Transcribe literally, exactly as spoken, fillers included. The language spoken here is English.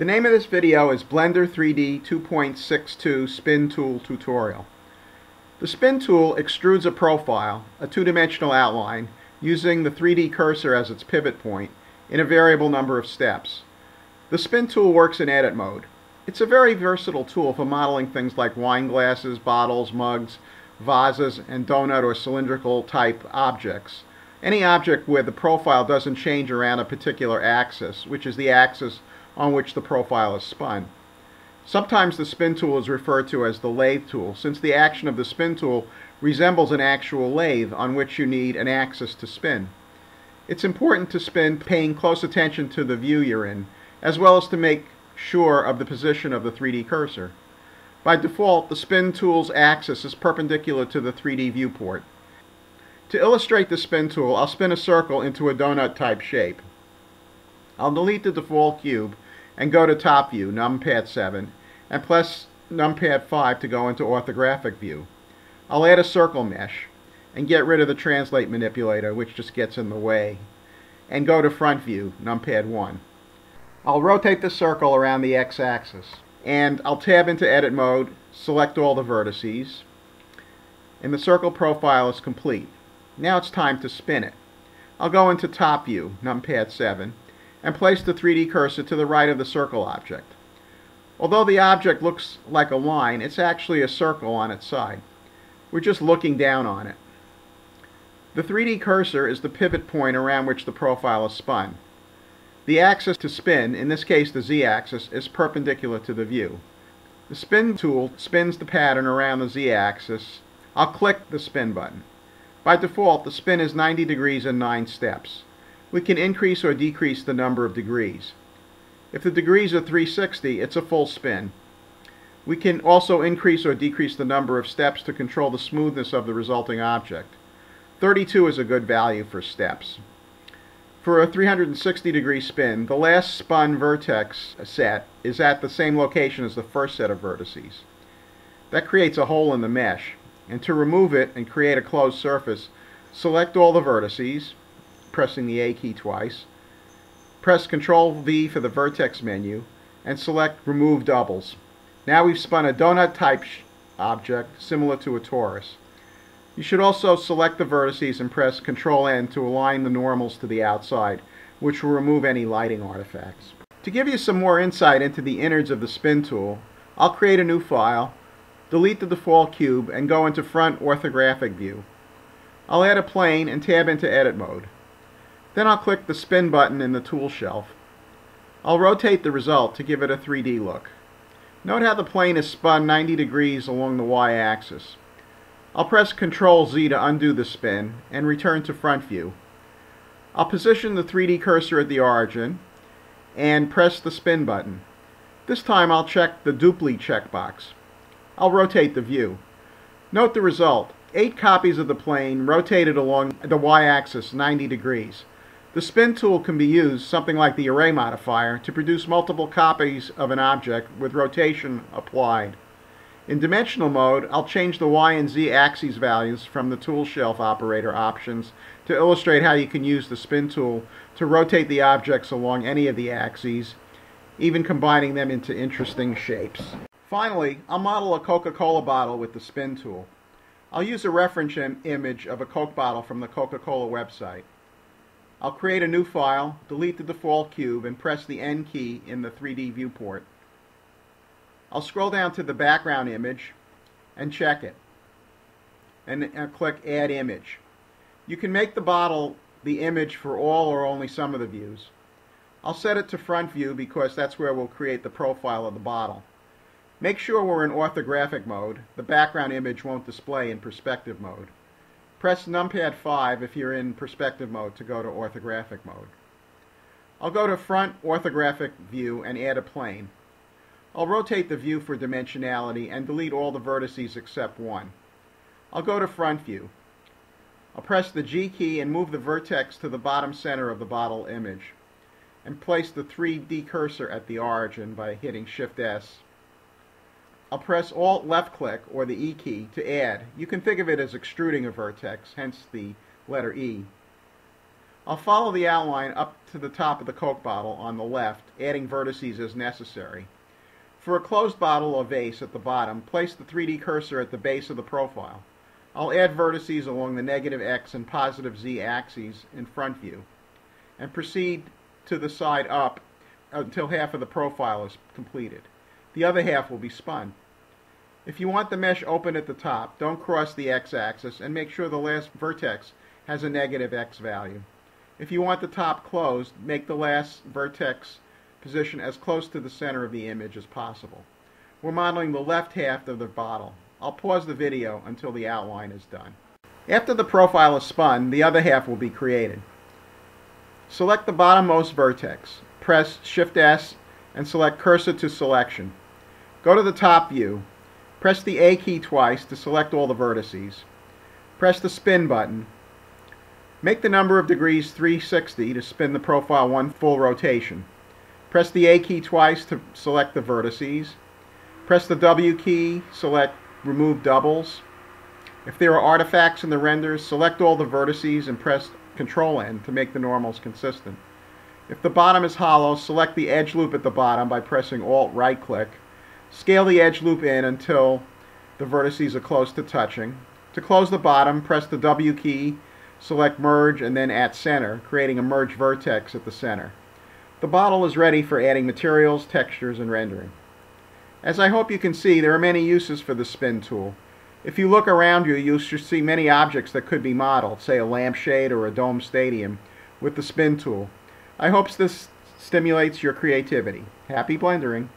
The name of this video is Blender three D two point six two Spin Tool Tutorial. The Spin Tool extrudes a profile, a two-dimensional outline, using the three D cursor as its pivot point in a variable number of steps. The Spin Tool works in edit mode. It's a very versatile tool for modeling things like wine glasses, bottles, mugs, vases, and donut or cylindrical type objects. Any object where the profile doesn't change around a particular axis, which is the axis on which the profile is spun. Sometimes the spin tool is referred to as the lathe tool, since the action of the spin tool resembles an actual lathe on which you need an axis to spin. It's important to spin paying close attention to the view you're in, as well as to make sure of the position of the three D cursor. By default, the spin tool's axis is perpendicular to the three D viewport. To illustrate the spin tool, I'll spin a circle into a donut-type shape. I'll delete the default cube and go to top view, numpad seven, and press numpad five to go into orthographic view. I'll add a circle mesh and get rid of the translate manipulator, which just gets in the way, and go to front view, numpad one. I'll rotate the circle around the x-axis, and I'll tab into edit mode, select all the vertices, and the circle profile is complete. Now it's time to spin it. I'll go into top view, numpad seven, and place the three D cursor to the right of the circle object. Although the object looks like a line, it's actually a circle on its side. We're just looking down on it. The three D cursor is the pivot point around which the profile is spun. The axis to spin, in this case the z-axis, is perpendicular to the view. The spin tool spins the pattern around the z-axis. I'll click the spin button. By default, the spin is ninety degrees and nine steps. We can increase or decrease the number of degrees. If the degrees are three sixty, it's a full spin. We can also increase or decrease the number of steps to control the smoothness of the resulting object. thirty-two is a good value for steps. For a three hundred sixty degree spin, the last spun vertex set is at the same location as the first set of vertices. That creates a hole in the mesh, and to remove it and create a closed surface, select all the vertices, pressing the A key twice, press control V for the vertex menu, and select Remove Doubles. Now we've spun a donut-type object similar to a torus. You should also select the vertices and press control N to align the normals to the outside, which will remove any lighting artifacts. To give you some more insight into the innards of the spin tool, I'll create a new file, delete the default cube, and go into front orthographic view. I'll add a plane and tab into edit mode. Then I'll click the spin button in the tool shelf. I'll rotate the result to give it a three D look. Note how the plane is spun ninety degrees along the y-axis. I'll press control Z to undo the spin and return to front view. I'll position the three D cursor at the origin and press the spin button. This time I'll check the Dupli checkbox. I'll rotate the view. Note the result. Eight copies of the plane rotated along the y-axis ninety degrees. The spin tool can be used, something like the array modifier, to produce multiple copies of an object with rotation applied. In dimensional mode, I'll change the y and z axes values from the tool shelf operator options to illustrate how you can use the spin tool to rotate the objects along any of the axes, even combining them into interesting shapes. Finally, I'll model a Coca-Cola bottle with the spin tool. I'll use a reference im- image of a Coke bottle from the Coca-Cola website. I'll create a new file, delete the default cube, and press the N key in the three D viewport. I'll scroll down to the background image and check it, and, and click Add Image. You can make the bottle the image for all or only some of the views. I'll set it to front view because that's where we'll create the profile of the bottle. Make sure we're in orthographic mode. The background image won't display in perspective mode. Press numpad five if you're in perspective mode to go to orthographic mode. I'll go to front orthographic view and add a plane. I'll rotate the view for dimensionality and delete all the vertices except one. I'll go to front view. I'll press the G key and move the vertex to the bottom center of the bottle image, and place the three D cursor at the origin by hitting shift S. I'll press Alt left click or the E key to add. You can think of it as extruding a vertex, hence the letter E. I'll follow the outline up to the top of the Coke bottle on the left, adding vertices as necessary. For a closed bottle or vase at the bottom, place the three D cursor at the base of the profile. I'll add vertices along the negative X and positive Z axes in front view, and proceed to the side up until half of the profile is completed. The other half will be spun. If you want the mesh open at the top, don't cross the X-axis, and make sure the last vertex has a negative X value. If you want the top closed, make the last vertex position as close to the center of the image as possible. We're modeling the left half of the bottle. I'll pause the video until the outline is done. After the profile is spun, the other half will be created. Select the bottommost vertex. Press Shift-S and select Cursor to Selection. Go to the top view. Press the A key twice to select all the vertices. Press the Spin button. Make the number of degrees three sixty to spin the profile one full rotation. Press the A key twice to select the vertices. Press the W key, select Remove Doubles. If there are artifacts in the renders, select all the vertices and press Control N to make the normals consistent. If the bottom is hollow, select the edge loop at the bottom by pressing Alt right-click. Scale the edge loop in until the vertices are close to touching. To close the bottom, press the W key, select Merge, and then At Center, creating a merge vertex at the center. The bottle is ready for adding materials, textures, and rendering. As I hope you can see, there are many uses for the spin tool. If you look around you, you should see many objects that could be modeled, say a lampshade or a dome stadium, with the spin tool. I hope this stimulates your creativity. Happy blendering!